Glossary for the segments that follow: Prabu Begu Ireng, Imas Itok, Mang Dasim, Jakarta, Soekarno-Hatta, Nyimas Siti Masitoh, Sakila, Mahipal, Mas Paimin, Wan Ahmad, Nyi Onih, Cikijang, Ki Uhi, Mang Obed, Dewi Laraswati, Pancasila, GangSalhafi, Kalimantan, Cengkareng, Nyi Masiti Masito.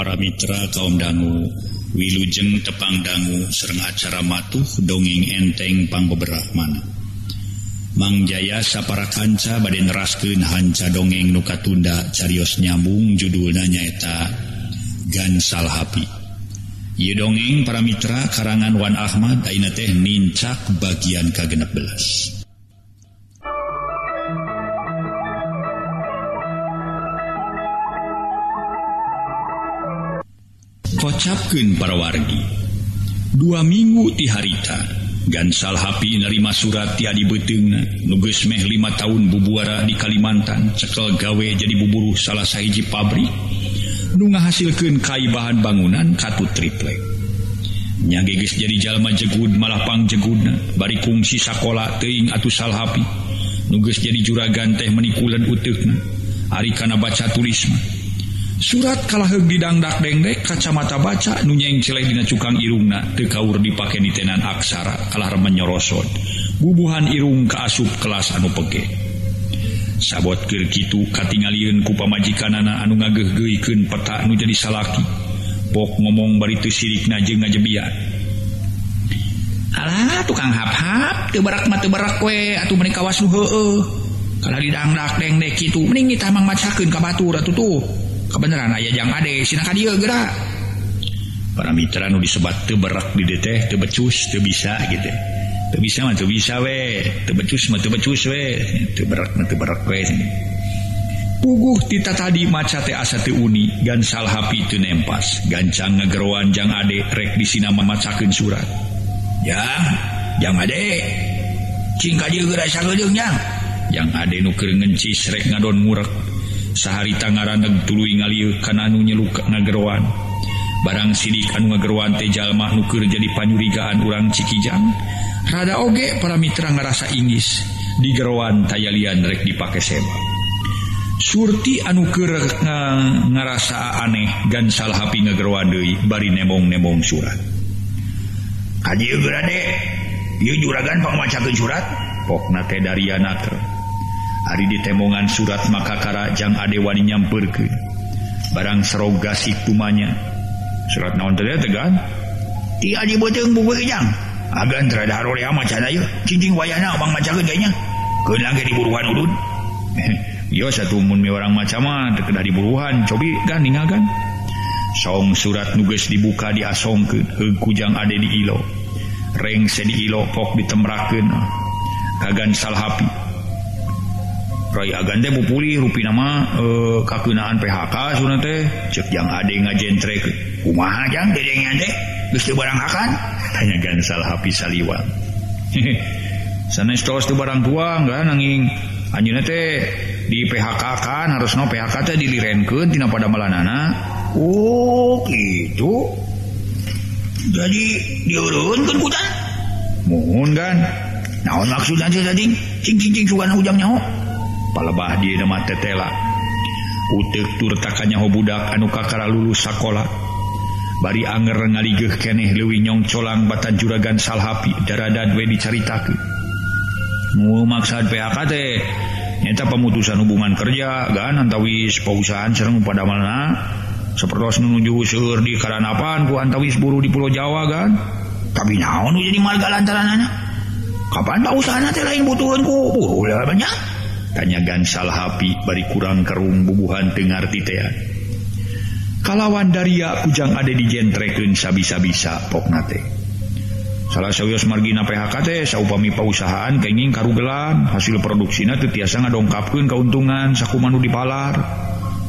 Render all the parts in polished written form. para mitra kaum dangu, wilujeng tepang dangu sereng acara matuh dongeng enteng pangbeberahmana. Mang Jaya sapara kanca bade neraskeun hanca dongeng nu katunda carios nyambung judulna nyaeta GangSalhafi. Ieu dongeng para mitra karangan Wan Ahmad ayeuna teh nincak bagian ka-16. Kocapkeun para wargi, 2 minggu ti harita GangSalhafi nerima surat ti adi beuteungna nu geus meh 5 tahun bubuara di Kalimantan cekel gawe jadi buburuh salah sahiji pabrik nu ngahasilkeun kaibahan bangunan katu triplek. Nya geus jadi jalma jegud malah pangjegudna bari kungsi sakola teuing atuh Salhafi nu geus jadi juragan teh menikuleun uteukna ari kana baca tulis mah. Surat kalaheug didangdak dengdek kacamata baca nu nyeng celeh dina cukang irungna teu kaur dipake nitenan aksara kalah menyorosot bubuhan irung kaasup kelas anu pege. Sabotkeun kitu katingalieun ku pamajikanana anu ngageuh-geuikeun peta nu jadi salaki. Pok ngomong bari teu sirikna jeung ngajebian. Alah tukang hap-hap teu barak we atuh meni kawas nu heueuh. Kalah didangdak dengdek kitu mending kita mang macakeun ka batur atuh tuh. Kebenaran aya jang ade sina ka dieu geura. Para mitra nu disebat teu berak di dieu teh teu becus teu bisa gitu. Teu bisa mah teu bisa we, teu becus mah teu becus we, teu berak mah teu berak we. Puguh ti tatadi maca teh asa teu uni, GangSalhafi teu nempas, gancang ngageroan jang ade rek di sina macakeun surat. Jang ade. Cing ka dieu geura sageudeung jang. Jang ade nu keur ngencis rek ngadon murek. Sahari tangaraneg tuluy ngalieuh kana anu nyeluka ngageroan. Barang sidik anu ngageroan teh jalma nu keur jadi panyurigaan urang Cikijang. Rada oge para mitra ngarasa ingis digeroan tayalian rek dipake sema. Surti anu keur ngarasa aneh GangSalhafi ngageroan deui bari nemong-nemong surat. Ka dieu geura de, ieu juragan pangmacakeun surat, pokna teh dariana keur. Ari ditemongan surat maka kara jang ade wani nyamperkeun barang seroga situmanya surat naon teh tegan ti adi beuteung bubuh jang agan terada harore macan ayo cicing wayana abang macakeun gayanya keun langge diburuhan udud yo satu mun mi urang maca mah teu kedah diburuhan cobi kan ningagan saung surat nu geus dibuka diasongkeun heug ku jang ade diilo rengse diilo pok ditemrakeun ka GangSalhafi. Rai agan teh pupulih rupina mah kakeunaan PHK sunah teh ceuk jang ade ngajentrek. Kumaha jang dedengan teh? Geus teu barang akan? Tanya GangSalhafi saliwang. Sanes tos teu barang tuang kan nanging anjeunna teh di PHK kan harusna PHK teh dilirenkeun tina padamelanana. Oh, kitu. Jadi diurunkeun ku tah? Muhun kan. Naon maksudna teh tadi? Cing-cing sugan ujang nyaho. Palebah dia nama tetela utek tur takanya ho budak anu kakara lulus sakola bari anger ngaligeuh keneh leuwih nyongcolang batan juragan Salhafi daradan we dicaritakeun nu maksud PHK teh nyaeta pemutusan hubungan kerja kan antawis pausahaan sareng padamalna sapertos nuju seueur di karanapan ku antawis buruh di Pulau Jawa kan tapi naon nu jadi marga lantaranana kapan pausahana teh lain butuheun ku buruh banyak. Tanya GangSalhafi bari kurang kerung bubuhan dengar titean. Kalawan daria kujang ade dijentrekeun sabisa-bisa pokna teh. Salah sawios margina PHK teh saupami pausahaan kenging karugelan hasil produksina teu tiasa ngadongkapkeun kauntungan sakumaha nu dipalar.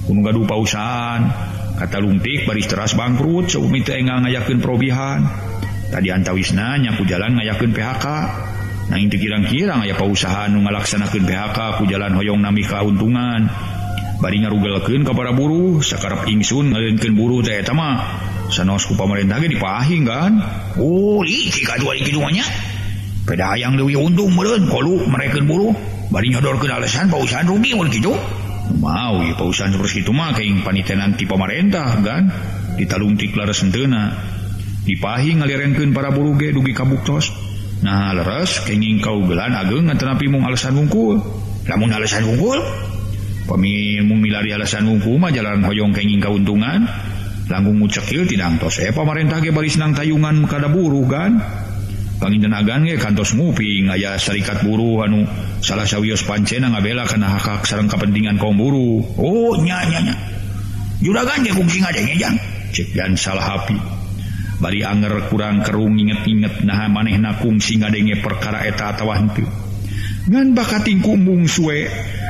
Anu gaduh pausahaan katalungtik bari teras bangkrut saupami teu enggal ngayakeun probihan. Tadi antawisna nya ku jalan ngayakeun PHK. Nang teu kirang-kirang aya pausahaan nu ngalaksanakeun PHK ku jalan hoyong nami kauntungan bari ngarugelkeun ka para buruh sakarep ingsun ngaleunkeun buruh teh eta mah sanos ku pamarentah ge dipahing kan. Oh iki kadua iki duanya peda hayang leuwih untung meureun kolu merekeun buruh bari nyodorkeun alasan pausahaan rugi mun kitu mau ieu pausahaan saperti kitu mah kaing panitenan ti pamarentah kan ditalungtik laras henteuna dipahing ngalirenkeun para buruh ge dugi ka buktos. Nah leres kenging kaugelan ageung ngatenapi mung alasan wungkul. Lamun alasan wungkul pami mung milari alasan wungkul mah jalan hoyong kenging kauntungan Langkung ngucekil tinangtos. Pamarentah ge bari senang tayungan kada buruh kan. Pangindenagan ge kantos nguping aya serikat buruh anu salah sawios pancena ngabela kana hak-hak sareng kepentingan kaum buruh. Oh nya. Juragan ge kungsi ngadenge jang. Cek GangSalhafi. Bari anger kurang kerung inget-inget naha manehna kungsi ngadenge perkara eta atawa henteu. Ngan bakating kumbung suwe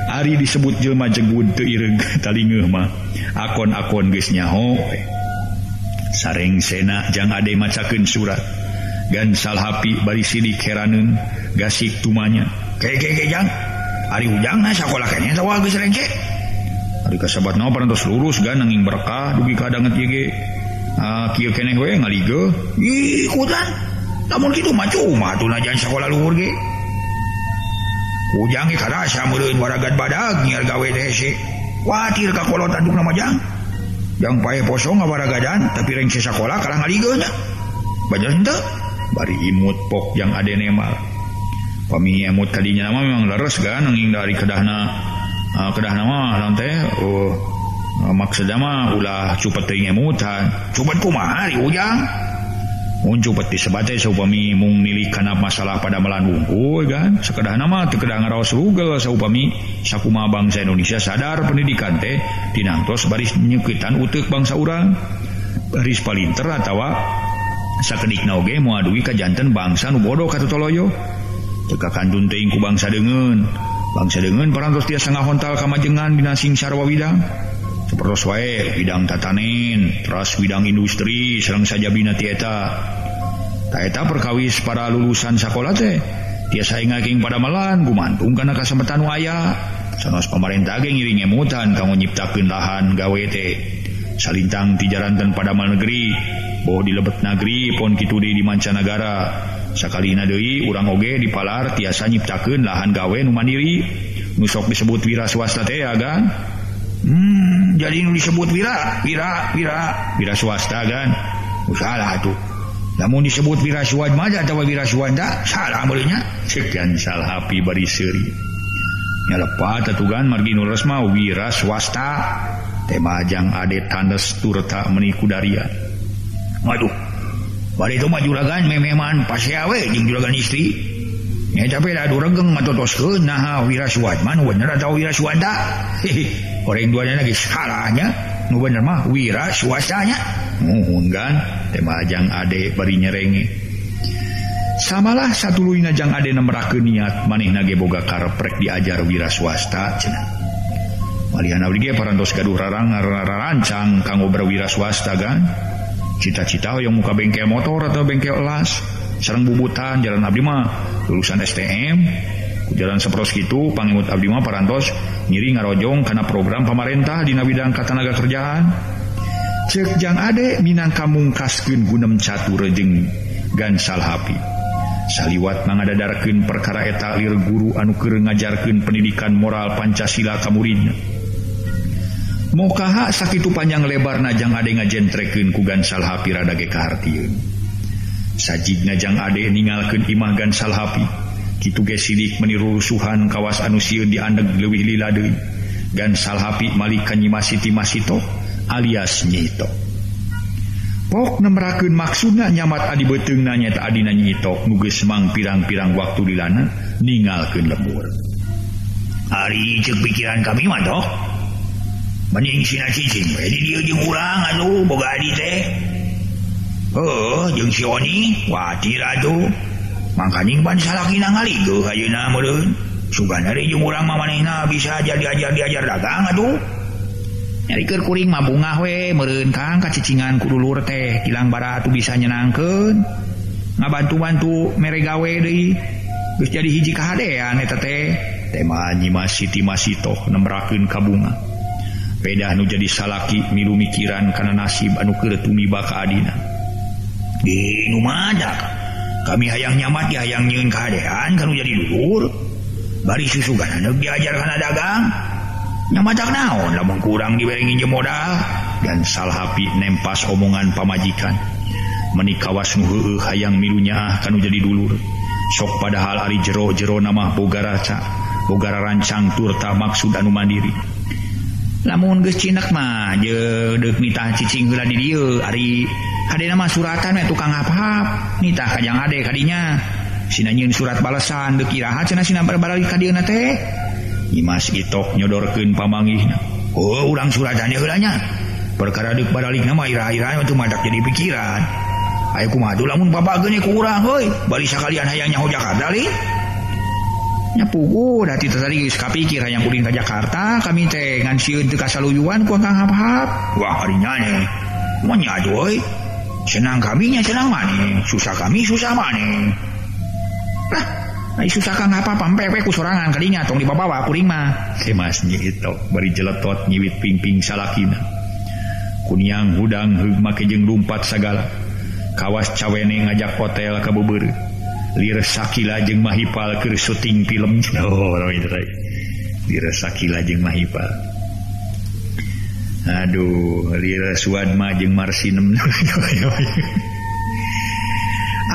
ari disebut jelma jegud teu ireg talingeuh mah. Akon-akon geus nyaho. Sareng sena jang ade macakeun surat. GangSalhafi bari sidik heraneun gasik tumanya. Ke jang. Ari hujangna sakola keneh tawal geus rengke. Ari kasabatna parantos lurus gan nanging berkah dugi ka danget ieu ge. Ah kieu keneh we ngaligeuh. Ih kutan. Lamun kitu mah cuma atuh najan sakola luhur ge. Hujang ge karasa meureun waragat badag nyiar gawe dehese. Watir ka kolot adukna mah jang. Jang pae posong ngawaragadan tapi rengse sakola karang ngaligeuh nya. Bajar henteu. Bari imut pok yang ade nemal. Pami imut kadinya nama memang leres kan nanging dari kedahna mah lawan teh maksudna mah ulah cupet teh ngemutan. Cupet kumaha ari ujang? Mun cupet disebate saupami mung nilik kana masalah pada melandung euy kan. Sakedahna mah teu kedah ngaraos rugel saupami sakumaha bangsa Indonesia sadar pendidikan teh tinangtos baris nyeukitan uteuk bangsa urang. Baris palinter atawa sakedikna oge moal duwi ka janten bangsa nu bodoh katutoloyo. Teu kakandun teh ku bangsa deungeun. Bangsa deungeun parantos tiasa ngahontal kamajengan dina sing sarwa widang. Sapertos wae widang tatanen, teras widang industri sareng sajabina ti eta. Ta eta perkawis para lulusan sakola teh tiasa engaging pada malan gumantung kana kasempetan nu aya. Sanes pamarentah ge ngiring emutan kanggo nyiptakeun lahan gawe teh. Salintang ti jaranten padamal negeri. Boh di lebet nagri pon kitu di mancanagara. Sakalina deui urang oge di palar tiasa nyiptakeun lahan gawe nu mandiri. Nu sok disebut wira swasta teh kan. Jadi nu disebut wira swasta kan. Salah atuh. Lamun disebut wira swasta atawa wira swanda salah meuli nya. Ceuk GangSalhafi bari seuri. Nyalepat atuh kan margi nu resmi wira swasta. Teh majang ade tandes turta meniku daria. Waduh, bari itu mah juragan mememan pasea we jeung juragan istri. Nya tapi da duregeng ngatotoskeun naha wiraswatma nu bener atawa wiraswanda. Horeng duana geus salah nya, nu bener mah wiraswasta nya. Nuhun kan, teh majang ade bari nyerenge. Samalah satuluyna jang ade nembrakeun niat manehna ge boga kareprek diajar wiraswasta cenah. Malihan abdi ge parantos gaduh rarancang kanggo berwira swasta kan. Cita-cita yang muka bengkel motor atau bengkel elas sareng bubutan jalan abdi mah lulusan STM ku jalan saperos kitu pangimut abdi mah parantos ngiring ngarojong kana program pamarentah dina bidang katanaga kerjaan. Ceuk jang ade minangka mungkaskeun gunem catur jeung GangSalhafi saliwat mangadadarkeun perkara eta lir guru anu keur ngajarkeun pendidikan moral Pancasila ka muridna. Mokaha sakitu panjang lebar najang ade ngajentrekeun ku GangSalhafi rada ge kahartieun. Sajigna jang ade ningalkeun imah GangSalhafi. Kitu ge sidik menirusuhan kawas anu sieun diandeg leuwih lila deui. GangSalhafi malik ka Nyi Masiti Masito alias Nyito. Pok nemrakeun maksudna nyamat adi beuteungna nyaeta adina Nyito nu geus mang pirang-pirang waktu dilana ningalkeun lembur. Ari ceuk pikiran kami mah toh. Mending sina cicing, jadi dia jeung urang atuh boga adi teh. Heuh, jeung si Oni, watir atuh. Mangkaning ban salakina ngaligeuh ayeuna meureun. Sugan ari jeung urang mah manehna bisa diajar dagang atuh. Nyarikeun kuring mah bungah we meureun Kang ka cicingan ku dulur teh, kilang bara atuh bisa nyenangkeun. Ngabantu-bantu mere gawe deui. Geus jadi hiji kahadean eta teh. Teh mah Nyi Masiti Masito nembrakeun ka bungah. Pedah nu jadi salaki milu mikiran kana nasib anu keur tumiba ka adina. Di nu madak kami hayang nyamat ya hayang nyieun kahadean kanu jadi luhur. Bari susugan anu diajar kana dagang. Nyamadak naon lamun kurang diberengin je modal. GangSalhafi nempas omongan pamajikan. Meni kawas nu heueuh hayang milu nyaah kanu jadi dulur. Sok padahal ari jero-jero na mah boga rancang turta maksud anu mandiri. Namun geus cinek mah jeung deuk mitah cicing heula di dieu ari hadena mah suratan we tukang hap-hap mitah kajang ade kadinya sina nyeun surat balesan deuk iraha cenah sina barbarali ka dieuna teh. Imas Itok nyodorkeun pamanggihna. Oh urang suratan heula nya. Perkara deuk baralikna mah iraha-iraha teu madak jadi pikiran. Aya kumaha tuh lamun babageun ku urang heuy bari sakalian hayang nyahoja ka Bali. Nya puguh dati tadi geus kapikir hayang kuring ka Jakarta kami teh ngan sieun teu kasaluyuan ku Kang Hap-Hap. Wah ari nya nya. Mun nya aduy. Senang kami nya senang maneh, susah kami susah maneh. Lah, ai susah Kang Hap-Hap pampewe ku sorangan kadinya tong dibabawa kuring mah. Si Mas Nyitok bari jeletot nyiwit pingping salakina. Kuniang hudang heug make jeung lumpat sagala. Kawas cawene ngajak hotel ka Beubeureuh. Lir Sakila jeung Mahipal keur syuting film. Oh, rame teh. Lir Sakila jeung Mahipal. Aduh, Lir Suadma jeung Marsinem.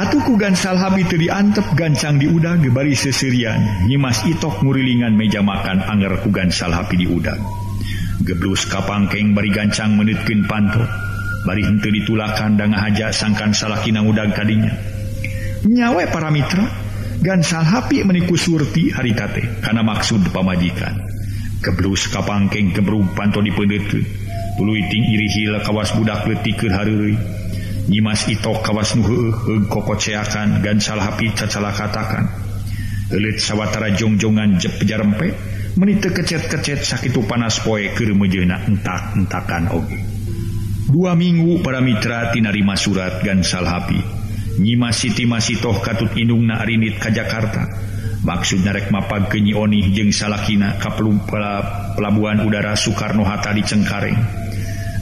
Atuh ku Gansalhabi teu diantep gancang diudag bari seserian. Nyimas Itok ngurilingan meja makan anger ku Gansalhabi diudag. Geblus ka pangkeng bari gancang meneutkeun panto. Bari henteu ditulakan da ngahaja sangkan salakina udag kadinya. Nyawa para mitra, Gansalhapi meniku surti hari tate karena maksud pamajikan. Keblus kapangkeng kebrung panto dipendeutkeun. Tuluy ting irihil kawas budak leutikeur hareureuy. Nyimas Itok kawas nu heueuh kokoceakan Gansalhapi cacalakatakan. Heuleut sawatara jongjongan jejarempe meni teu kecet-kecet sakitu panas poe keur meujeuna entak-entakan oge. 2 minggu para mitra tinarima surat Gansalhapi. Nyimas Siti Masitoh katut indungna arinit ka Jakarta. Maksudna rek mapagkeun Nyi Onih jeung salakina ka pelabuhan udara Soekarno-Hatta di Cengkareng.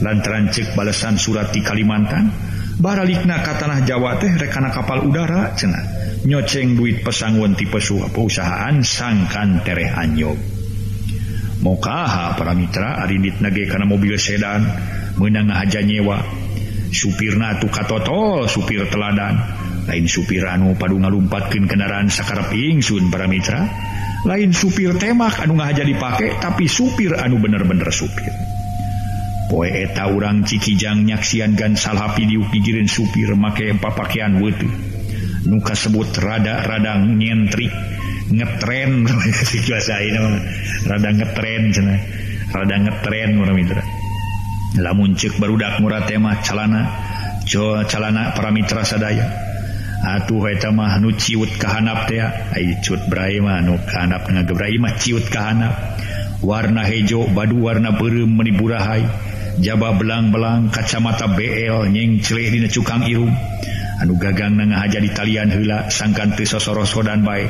Lantaran ceuk balesan surat di Kalimantan, baralikna ka tanah Jawa teh rek kana kapal udara cenah nyoceng duit pesanggeun ti perusahaan sangkan tereh anyog. Mokaha para mitra arinit nage kana mobil sedan meunang ngahaja nyewa. Supirna tu katotol supir teladan, lain supir anu padu ngalumpatkeun kendaraan sakarep ingsun para mitra, lain supir temak anu ngahaja dipake tapi supir anu bener-bener supir. Poe eta urang Cikijang nyaksian Gansalhapi diukigireun supir make papakean weutu nu kasebut rada-rada nyentrik ngetren rada ngetren para mitra. Lamun ceuk barudak murad teh mah calana para mitra sadaya. Atuh eta mah nu ciut ka handap teh, ai ciut brai mah nu ka handap ngagebrai mah ciut ka handap. Warna hejo badu warna beureum meni burahai, jaba belang-belang kacamata BL nyengcleh dina cukang irung. Anu gagangna ngahaja di talian heula sangkan teu sosorosodan bae.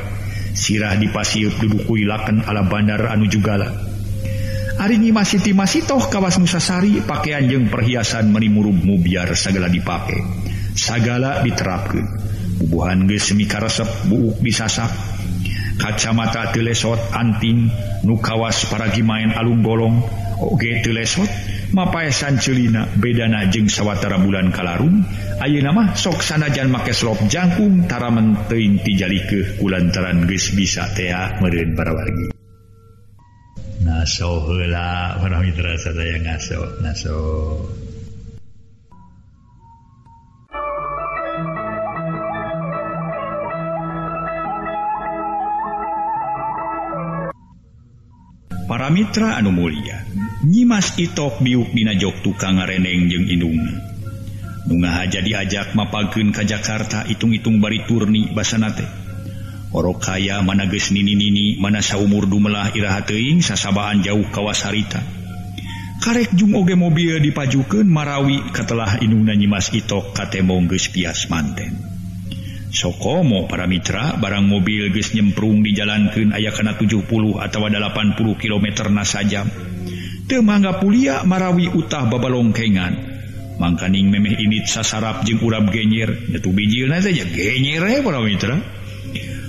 Sirah dipasieup dudukui laken ala bandar anu jugala. Ari Nyimas Siti Masitoh kawas Nusasari pakaian jeung perhiasan meni murub-murub biar sagala dipake. Sagala diterapkeun. Bubuhan geus semi karesep buuk disasap. Kacamata teu lesot anting nu kawas paragi main alung golong oge teu lesot mapaesan ceulina bedana jeung sawatara bulan kalarum ayeuna mah sok sanajan make slop jangkung taramen teuing tijalikeuh kulantaran geus bisa tea meureun para wargi. Ngaso heula para mitra sadaya ngaso. Para mitra anu mulia, Nyimas Itok biuk dina jog tukang ngareneng jeung indungna. Nu ngahaja diajak mapagkeun ka Jakarta itung-itung bari turni basana teh. Orok kaya mana geus nini-nini mana saumur dumelah iraha teuing sasabaan jauh kawas harita. Karek jung oge mobil dipajukeun marawi katelah indungna Nyimas Itok katembong geus pias manten. Sokomo para mitra barang mobil geus nyemprung dijalankeun aya kana 70 atawa 80 km na sajam. Teu mangga pulia marawi utah babalongkengan. Mangkaning memeh init sasarap jeung urap genyer, nya tu bijilna teh nya genyer we para mitra.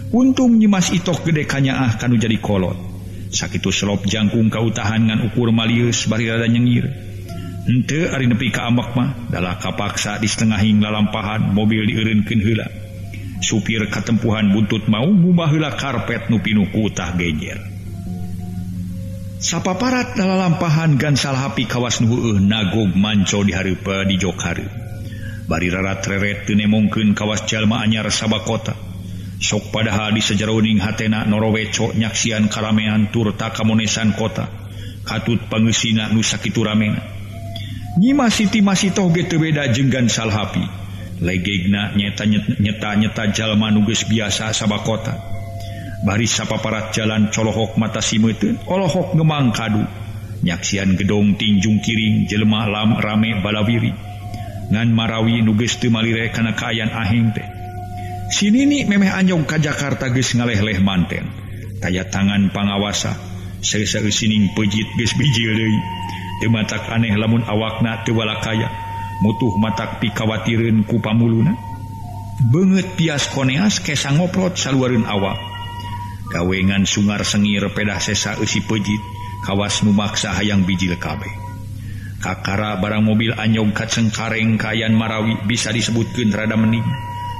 Untung Nyimas Itok gede kanyaah kanu jadi kolot. Sakitu selop jangkung kautahan ngan ukur malius bari rada nyengir. Henteu ari nepi ka ambak mah dalah kapaksa di setengahing lalampahan mobil dieureunkeun heula. Supir katempuhan buntut mau ngubah heula karpet nu pinuh ku utah genjer. Sapaparat nalalampahan GangSalhafi kawas nuheueuh nagog manco di hareupa di Jokharu. Bari rarat reret teu nemongkeun kawas jalma anyar sabakota. Sok padahal di sajeroning hatena noroweco nyaksian karamean tur takamonesan kota. Katut pangeusina nu sakitu ramena. Nyi Masiti Masitoh ge teu beda jeung GangSalhafi. Legegna nyeta-nyeta jalma nu geus biasa sabakota. Bari sapaparat jalan colohok mata simeuteun olohok ngemang kadu nyaksian gedong tinjung kiring jelema lam rame balawiri ngan marawi nu geus teu malire kana kaayaan aheng teh. Si Nini memeh anyog ka Jakarta geus ngaleh-leh manten taya tangan pangawasa saeuseug sining peujit geus bijil deui teu matak aneh lamun awakna teu walakaya mutuh matak pikawatireun ku pamuluna beungeut pias koneas kesa ngoprot saluareun awak. Kawengan sungar sengir pedah sesa eusi peujit kawas nu maksa hayang bijil kabeh. Kakara barang mobil anyog ka Cengkareng kayan marawi bisa disebutkeun rada mening.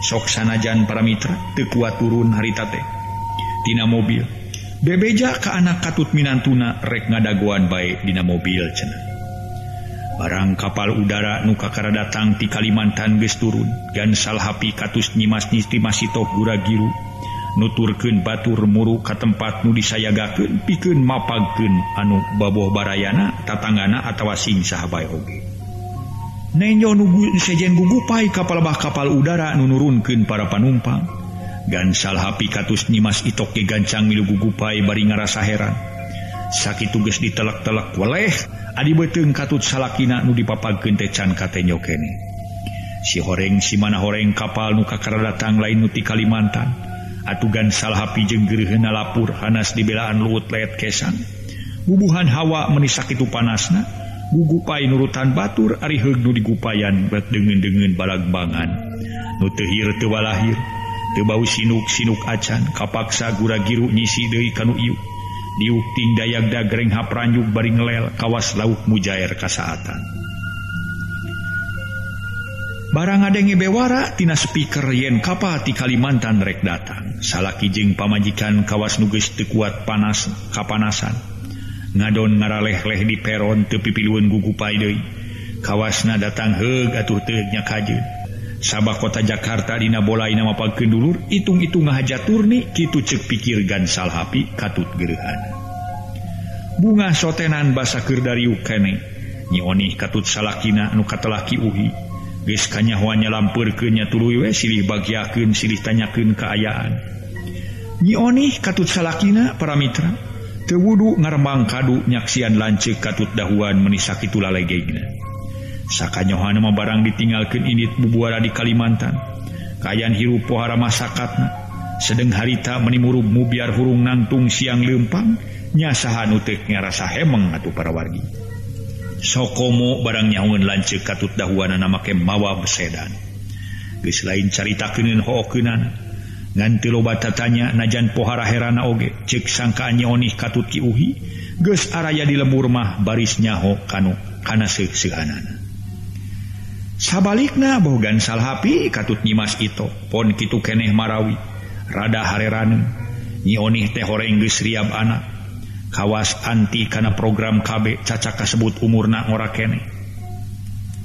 Sok sanajan para mitra teu kuat turun harita teh. Tina mobil bebeja ka anak katut minantuna rek ngadagoan bae dina mobil cenah. Barang kapal udara nu kakara datang ti Kalimantan geus turun. GangSalhafi katus Nyi Masiti Masitoh Guragiru nuturkeun batur muru ka tempat nu disayagakeun pikeun mapagkeun anu baboh barayana tatanggana atawa sing saha bae oge. Nenyo nu sejen gugupai ka palebah kapal udara nu nurunkeun para panumpang. GangSalhafi katus Nyi Masitoh ge gancang milu gugupai bari ngarasa heran. Sakitu geus ditelek-telek weleh adi beuteung katut salakina nu dipapagkeun teh can katenyo kene. Si horeng si mana horeng kapal nu kakara datang lain nu ti Kalimantan. Atu GangSalhafi jeung gereuheuna lapur hanas dibelaan luut leet kesang. Bubuhan hawa meuni sakitu panasna, gugupai nurutan batur ari heug nu digupayan bet deungeun-deungeun balagbangan. Nu teu hir teu walahir, teu bau sinuk-sinuk acan kapaksa Guragiru nyisi deui ka nu ieu. Diuk ting dayagda greng hapranjuk bari ngelel kawas lauk mujair kasaatan. Barang adenge bewara tina speaker yen kapal ti Kalimantan rek datang. Salaki jeung pamajikan kawas nu geus teu kuat panas kapanasan. Ngadon ngaraleh-leh di peron teu pipilueun gugupai deui. Kawasna datang heug atuh teu nyakajeun. Sabakota Jakarta dina bolaina mapagkeun dulur, itung-itung ngahajatur ni kitu ceuk pikir GangSalhafi katut gereuhan. Bunga sotenan basa keur dariuk keneh. Nyi Onih katut salakina nu katelah ki Uhi. Geus kanyahoan nyalampurkeun nya tuluy we silih bagiakeun silih tanyakeun kaayaan. Nyi Onih katut salakina para mitra teu wudu ngarembang kadu nyaksian lanceuk katut dahuan meuni sakitu lalegegna. Sakanyahoan mah barang ditinggalkeun indit bubuara di Kalimantan. Kayan hirup pohara masakatna sedeng harita meuni murub mubiar hurung nangtung siang leumpang nya saha nu teu ngarasa hemeng atuh para wargi. Sokomo barang nyaungeun lanceuk katut dahuanana make mawa besedan. Geus lain caritakeun hookeunan ngan teu loba tatanya najan pohara herana oge ceuk sangkaan Nyi Onih katut Ki Uhi geus araya di lembur mah baris nyaho kana seuseuhanana. Sabalikna boh GangSalhafi katut Nyi Masitoh pon kitu keneh marawi rada hareraneu. Nyi Onih teh horeng geus riab anak. Kawas anti kana program KB cacak kasebut umurna ngora keneh.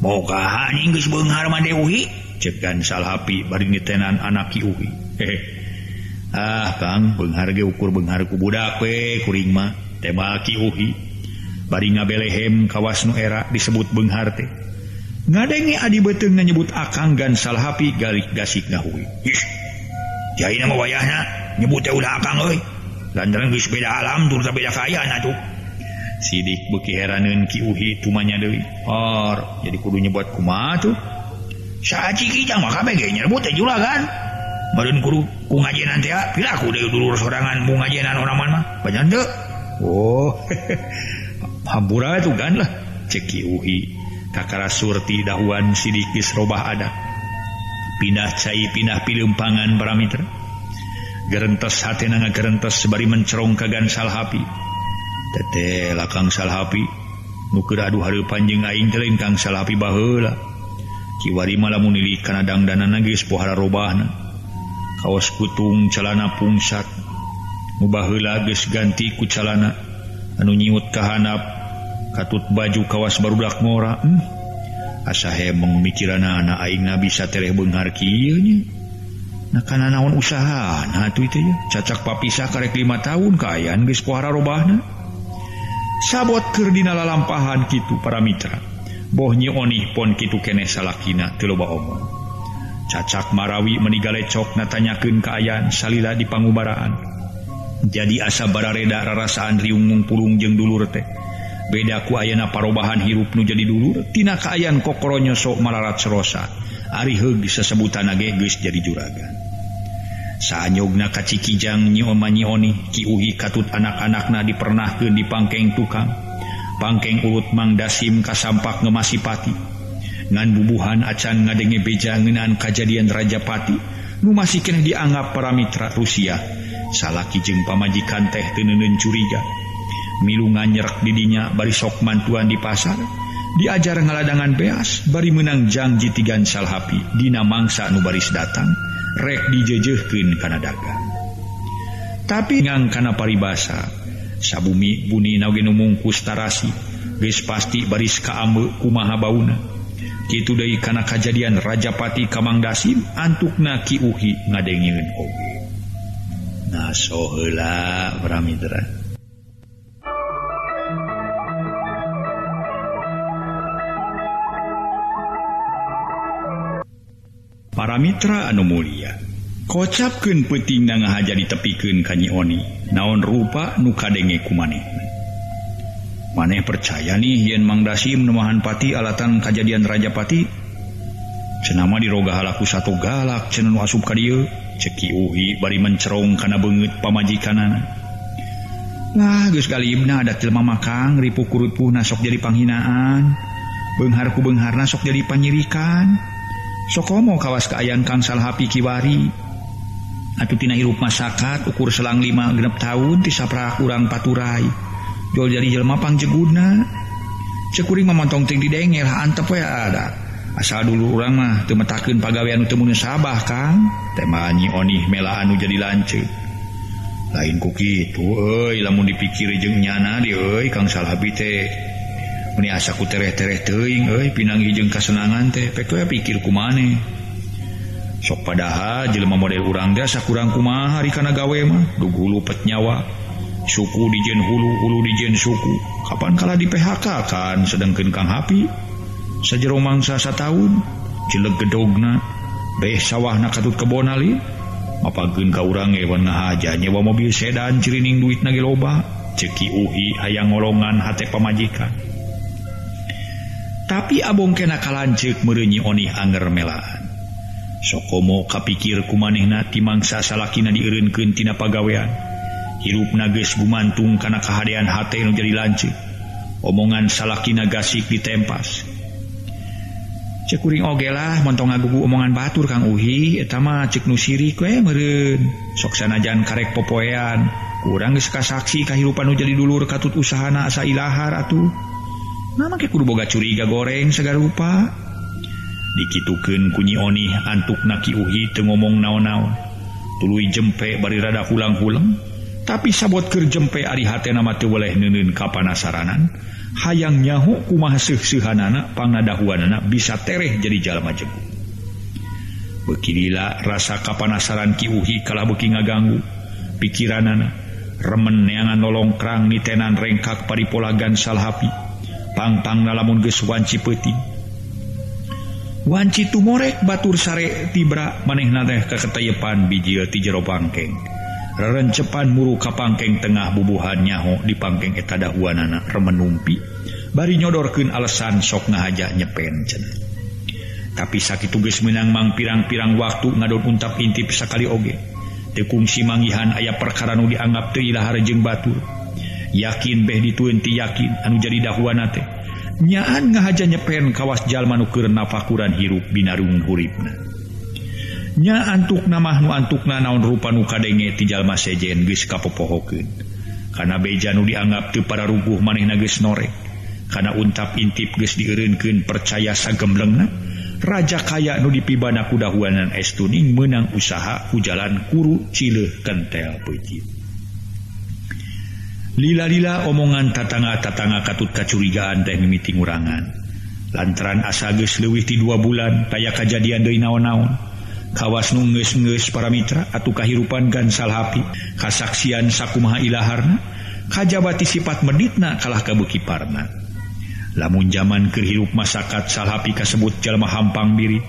Boga anjing geus beunghar mah Deuhi, ceuk GangSalhafi bari nitenan anak Ki Uhi. Ah, Kang, beunghar ge ukur beunghar ku budak we kuring mah teh mah Ki Uhi. Bari ngabelehem kawas nu era disebut beunghar teh. Ngadenge adi beuteung nyebut akang GangSalhafi galik gasik ngahui. Ih. Jaina mah wayahna nyebut teh ulah akang euy. Landaran geus beda alam tur beda kaayaan atuh. Sidik beuki heraneun Ki Uhi tumanya deui. Or, jadi kudu nyebut kumaha atuh? Sahaji kijang mah kabeh ge nyebut teh julagan. Bareun kudu ku ngajenan teh pila ku deui dulur sorangan mung ngajenan urang mah. Banyak teu? Oh. Hampura atuh kan lah ceuk Ki Uhi. Kakara surti dahuan sidik geus robah adat. Pindah cai pindah pileumpangan para mitra. Gerentes hatena ngagerentes bari mencerong ka GangSalhafi. Teteh lah GangSalhafi nu keur aduh hareupan jeung aing teh lain GangSalhafi baheula. Kiwari mah lamun nilih kana dangdanana geus pohara robahna. Kaos kutung calana pungsat nu baheula geus ganti ku calana anu nyiut kahanap katut baju kawas barudak ngora. Asa hemeng mikirana anak aing na bisa tereh beunghar kieu nya. Na kana naon usahana atuh teh ya. Cacak papisah karek 5 tahun kaayaan geus pohara robahna. Sabot keur dina lalampahan kitu para mitra. Boh nyi onih pon kitu keneh salakina teu loba omong. Cacak marawi meninggal lecok na tanyakeun kaayaan salila di pangubaraan. Jadi asa barareda rarasaan riungung pulung jeung dulur teh. Beda ku ayana parobahan hirup nu jadi dulur tina kaayan kokoronya sok malarat serosa ari heug sesebutan ge geus jadi juragan. Saanyogna kacikijang nyi oma nyi oni ki uhi katut anak-anakna dipernahkeun di pangkeng tukang. Pangkeng urut Mang Dasim kasampak ngemasipati. Ngan bubuhan acan ngadenge beja ngeunaan kajadian Rajapati nu masih keneh dianggap para mitra Rusia. Salaki jeung pamajikan teh teu neuneun curiga. Milungan nyerek didinya bari sok mantuan di pasar diajar ngaladangan beas bari menang janji ti GangSalhafi dina mangsa nu baris datang rek dijejeuhkeun kana dagang. Tapi ngang kana paribasa sabumi buni nage nu mungkus tarasi geus pasti baris kaambe kumaha bauna. Kitu deui kana kajadian Rajapati ka Mang Dasim antukna Ki Uhi ngadengieun oge. Nah soheula para mitra. Para mitra anu mulia, kocapkeun peuting na ngahaja ditepikeun ka Nyi Oni, naon rupa nu kadenge kumanehna. Maneh percaya nih yen Mang Dasim nemahan pati alatan kajadian Rajapati, cenah mah diroga halaku satu galak cenah nu asup ka dieu, Ki Uhi bari mencerong kana beungeut pamajikanana. Lah geus galibna ada jelema makang ripu kurupuhna sok jadi panghinaan, beunghar ku beungharna sok jadi panyirikan. Sokomo kawas kaayan GangSalhafi kiwari. Atuh tina hirup masakat ukur selang 5 genep tahun tisapra kurang paturai. Jol jadi jelma pangjegudna. Cekuring memontong ting didengel antep we ada. Asal dulu urang mah teu metakeun pagawean teu mun sabah Kang. Tema Nyi Onih mela anu jadi lanceuk. Lain ku kitu euy lamun dipikir jeung nyana di euy GangSalhafi teh. Meni asa ku tereh-tereh teuing euy pinanggih jeung kasenangan teh pek we pikir kumaneh. Sok padahal jelema model urang teh sakurang kumaha hari kana gawe mah duh hulu pet nyawa. Suku dijeun hulu, hulu dijeun suku. Kapan kala di PHK kan sedengkeun Kang Hapi. Sajero mangsa sataun jelek gedogna beh sawahna katut kebon ali. Mapageun ka urang ge wan ngahaja nyewa mobil sedan cirining duitna ge loba. Ceuk Ki Uhi hayang ngolongan hate pamajikan. Tapi abong kena kalanceuk meureun Nyi Onih anger melaan. Sokomo kapikir kumanehna ti mangsa salakina dieureunkeun tina pagawean. Hirupna geus gumantung kana kahadean hate nu jadi lanceuk. Omongan salakina gasik ditempas. Ceuk kuring oge lah montong ngagugu omongan batur Kang Uhi eta mah ceuk nu sirik we meureun. Sok sanajan karek popoean, kurang geus kasaksi kahirupan nu jadi dulur katut usahana asa ilahar atuh. Nama ke kudu boga curiga goreng sagarupa. Dikitukeun ku Nyi Onih antukna Ki Uhi teu ngomong naon-naon. Tuluy jempe bari rada hulang-hulang, tapi sabot keur jempe ari hatena mah teu weleh neuneun ka panasaranan, hayang nyaho kumaha seuseuhanana pangadahuanana bisa tereh jadi jalma jegu. Beuki lila rasa kapanasaran Ki Uhi kalah beuki ngaganggu pikiranana, remen neangan nolong krang nitenan rengkak paripola GangSalhafi. Pang-pang nalamun geus wanci peuting. Wanci tumorek batur sare tibra manehna teh kaketeyepan bijil ti jero pangkeng. Rerencepan muru ka pangkeng tengah bubuhan nyaho di pangkeng eta dahuanana remenumpi bari nyodorkeun alesan sok ngahaja nyepen cenah. Tapi sakitu geus meunang mang pirang-pirang waktu ngadon untap intip sakali oge. Teu kungsi manggihan aya perkara nu dianggap teu ilahar jeung batur. Yakin beh ditueun ti yakin anu jadi dahuana teh nyaan ngahaja nyepen kawas jalma nu keur nafakuran hirup binarung huripna. Nya antukna mah nu antukna naon rupa nu kadenge ti jalma sejen geus kapopohokeun. Kana beja nu dianggap teu para rubuh manehna geus norek. Kana untap intip geus dieureunkeun percaya sagemblengna raja kaya nu dipibana ku dahuanan estu ning meunang usaha ku jalan kuru cileuh kentel peuting. Lila-lila omongan tatangga-tatangga katut kacurigaan teh mimiti ngurangan. Lantaran asa geus leuwih ti 2 bulan taya kajadian deui naon-naon. Kawas nu geus-geus para mitra atuh kahirupan GangSalhafi kasaksian sakumaha ilaharna kajabat sifat meditna kalah kabukiparna. Lamun jaman keur hirup masyarakat Salhapi kasebut jalma hampang diri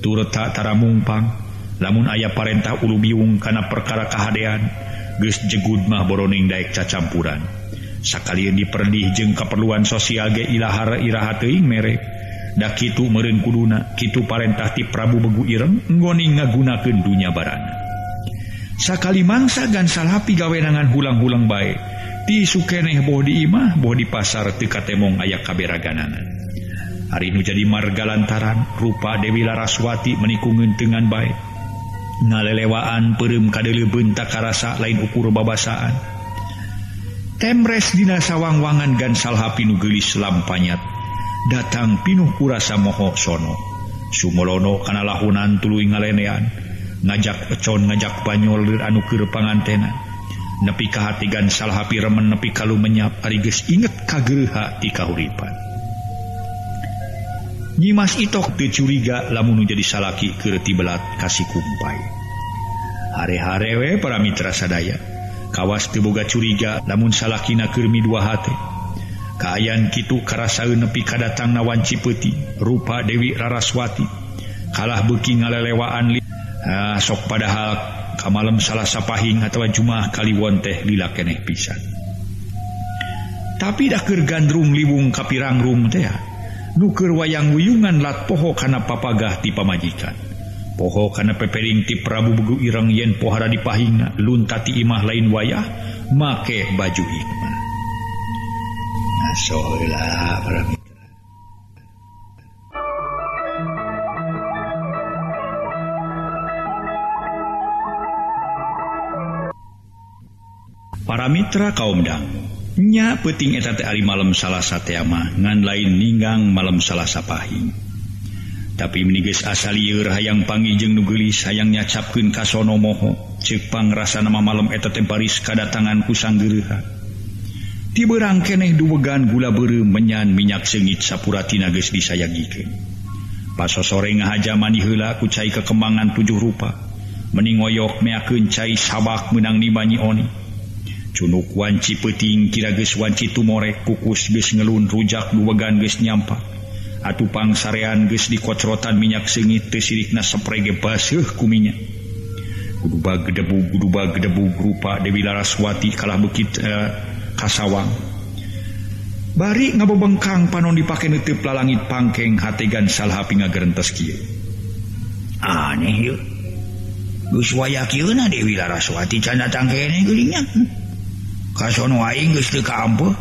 turut tara mungpang. Lamun aya parentah ulu biung kana perkara kahadean geus jegud mah boroning daek cacampuran. Sakalian diperdih jeung kaperluan sosial ge ilahar iraha teuing merek. Da kitu meureun kuduna, kitu parentah ti Prabu Begu Ireng nggoning ngagunakeun dunya barana. Sakali mangsa GangSalhafi gawenangan hulang-hulang bae. Ti sukeneh boh di imah, boh di pasar teu katemong aya kaberaganana. Hari nu jadi marga lantaran rupa Dewi Laraswati menikungeun teungan bae. Ngalelewaan peureum kadeuleubeun tak karasa lain ukur babasaan. Temres dina sawang-wangan GangSalhafi nu geulis lampanyat. Datang pinuh kurasa moho sono sumolono kana lahunan tuluy ngalenean ngajak econ ngajak banyol leur anu keur pangantena nepi ka hati GangSalhafi remen nepi ka lumenyap ari geus inget ka geureha ti kahuripan. Nyi Mas Itok teu curiga lamun jadi salaki keur tibelat ka si Kumpai. Hare-hare we para mitra sadaya kawas teu boga curiga lamun salakina keur midua hate. Kaayan kitu karasaeun nepi kadatangna Wancipeuti rupa Dewi Laraswati kalah beuki ngalelewaan. Sok padahal kamalem Salasa Pahing atawa Jumaah Kliwon teh lila keneh pisan. Tapi dah keur gandrung liwung ka pirangrung teh nu keur wayang wuyungan lat poho kana papagah ti pamajikan. Poho kana pepering ti Prabu Begu Ireng yen pohara dipahingna lunta ti imah lain wayah make baju hikmah. Soalnya para mitra. Para mitra kaum dang, nya peuting eta teh ari malam Salasa teh mah ngan lain ninggang malam Salasa Pahing. Tapi menigis asal lieur hayang pangi jeung nu geulis hayang nyacapkeun ka sono moho, ceuk pangrasana mah malam eta teh baris kadatangan ku sanggeureha. Tibeurang keneh duwegan gula beureum menyan minyak seungit sapuratina geus disayagikeun. Pasosore ngahajaman di heula ku cai kekembangan 7 rupa. Meningoyok meakeun cai sabak meunang nibanyi oni. Cunuk Wancipeuting kira geus wanci tumorek kukus geus ngelun rujak duwegan geus nyampa. Atuh pangsarean geus dikocrotan minyak seungit teu sirikna saprege baseuh ku minyak. Guduba gedebug rupa Dewi Laraswati kalah beukit kasawang bari ngabobengkang panon dipake neuteup lalangit pangkeng hate GangSalhafi ngagerentes kieu. Aneh yeuh geus waya kieu na Dewi Laraswati can datang keneh geulinya kasono aing geus teu kaampuh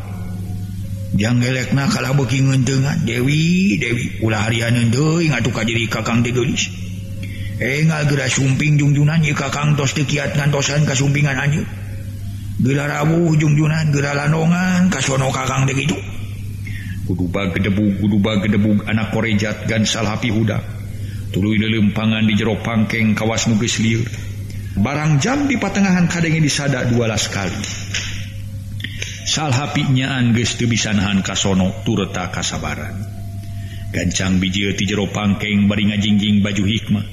janggelekna kalah beuki ngeunteungan dewi ulah harianeun deui ngatuh ka diri kakang teh geulis enggal geura sumping jungjunan ieu kakang tos teu kiat ngantosan kasumpingan anjeun. Geura rawuh jungjunan, geura lanongan, kasono kakang teh kitu. Guduba gedebug anak korejat GangSalhafi hudak. Tuluy lelempangan di jero pangkeng kawas nu geus lieur. Barang jam di patengahan kadenge disada 12 kali. Salhapi nyaan geus teu bisa nahan kasono turut ta kasabaran. Gancang bijieun ti jero pangkeng bari ngajingjing baju hikmah.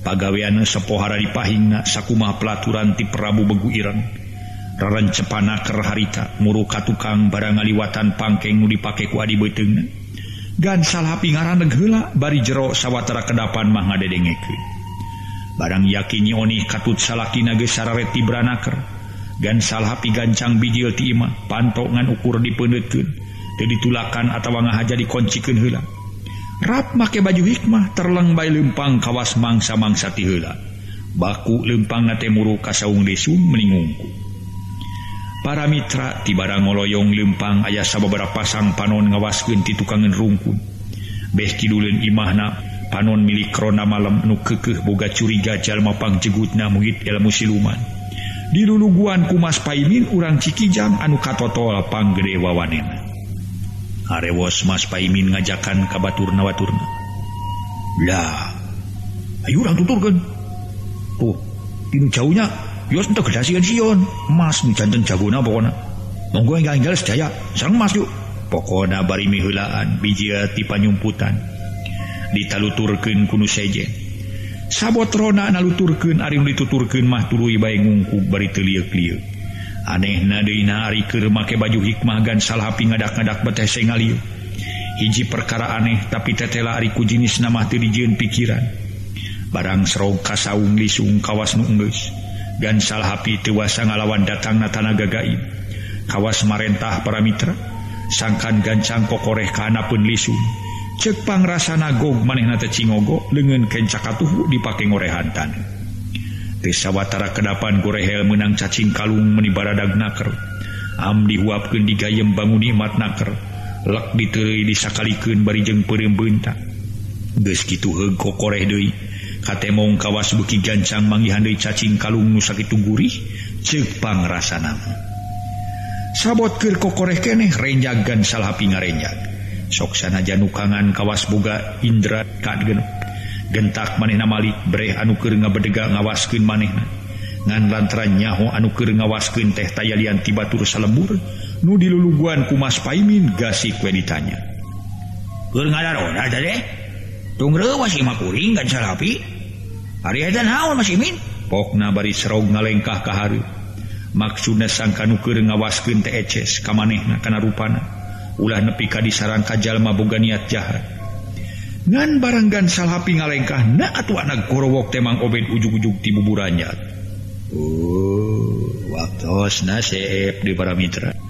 Pagaweanna sapohara dipahingna sakumaha pelaturan ti Prabu Begu Ireng. Rarencepana keur harita muru ka tukang barang ngaliwatan pangkeng nu dipake ku adi beuteungna. GangSalhafi ngaraneg heula bari jero sawatara kedapan mah ngadedengekeun. Barang yakin nyioni katut salakina geus sararet ti branaker. GangSalhafi gancang bijil ti imah pantok ngan ukur dipeundeutkeun teu ditulakan atawa ngahaja dikoncikeun heula. Rap make baju hikmah terleng bae leumpang kawas mangsa-mangsa ti heula. Baku leumpangna teh muru ka saung desung meningungku. Para mitra tibara ngoloyong lempang aya sababaraha pasang panon ngawaskeun ti tukangan rungkun. Beh kiduleun imahna panon milik rona malam nu keukeuh boga curiga jalma pangjegutna muhit ilmu siluman. Diluluguan ku Mas Paimin urang Cikijang anu katotol panggede wawanena. Arewos Mas Paimin ngajakan ka baturna-baturna. Lah, ayo urang tuturkeun. Tuh, tinu jauhnya. Yos teu gedasieun sieun, Mas nu janten jagona pokona. Monggo enggal-enggal sedaya, sareng Mas yuk. Pokona bari mihulaan bijia ti panyumputan. Ditaluturkeun kunu sejen. Sabotrona naluturkeun ari dituturkeun mah tuluy bae ngungkup bari teu liek-liek. Anehna deuna ari keur make baju hikmah GangSalhafi ngadak-ngadak beteh sengalieu. Hiji perkara aneh tapi tetela ari ku jinisna mah teu dijieun pikiran. Barang serog kasaung lisung kawas nu enggeus. GangSalhafi teu wasa ngalawan datangna tanaga gaib. Kawas marentah para mitra. Sangkan gancang kokoreh kana pun lisu. Cek pangrasana gog manehna teh cingogo leungeun kencakatuh dipake ngorehan taneuh. Teu sawatara kedapan gorehel meunang cacing kalung meni baradag naker. Am dihuapkeun digayem bangun nikmat naker. Lek diteureuy disakalikeun bari jeung peureum beuntak. Geus kitu heug kokoreh deui. Katemong kawas beuki gancang manggihan deui cacing kalung nu sakitu gurih ceuk pangrasana. Sabotkeun kokoreh keneh renjag GangSalhafi ngarenjag. Sok sanajan nukangan kawas boga indra kagenep. Gentak manehna malik breh anu keur ngabedega ngawaskeun manehna. Ngan lantaran nyaho anu keur ngawaskeun teh tayalian ti batur salembur nu diluluguan ku Mas Paimin gasik we ditanya. Keur ngadaroda teh? Tungreuh masih makuring GangSalhafi. Ari eta naon Mas Imin? Pokna bari serog ngalengkah ka hareup. Maksudna sangka nu keur ngawaskeun teh eces ka manehna kana rupana ulah nepi ka disarang ka jalma boga niat jahat. Ngan barang GangSalhafi ngalengkah na atuh anak gorowok teh Mang Obed ujug-ujug ti buburannya. Waktosna seep di para mitra.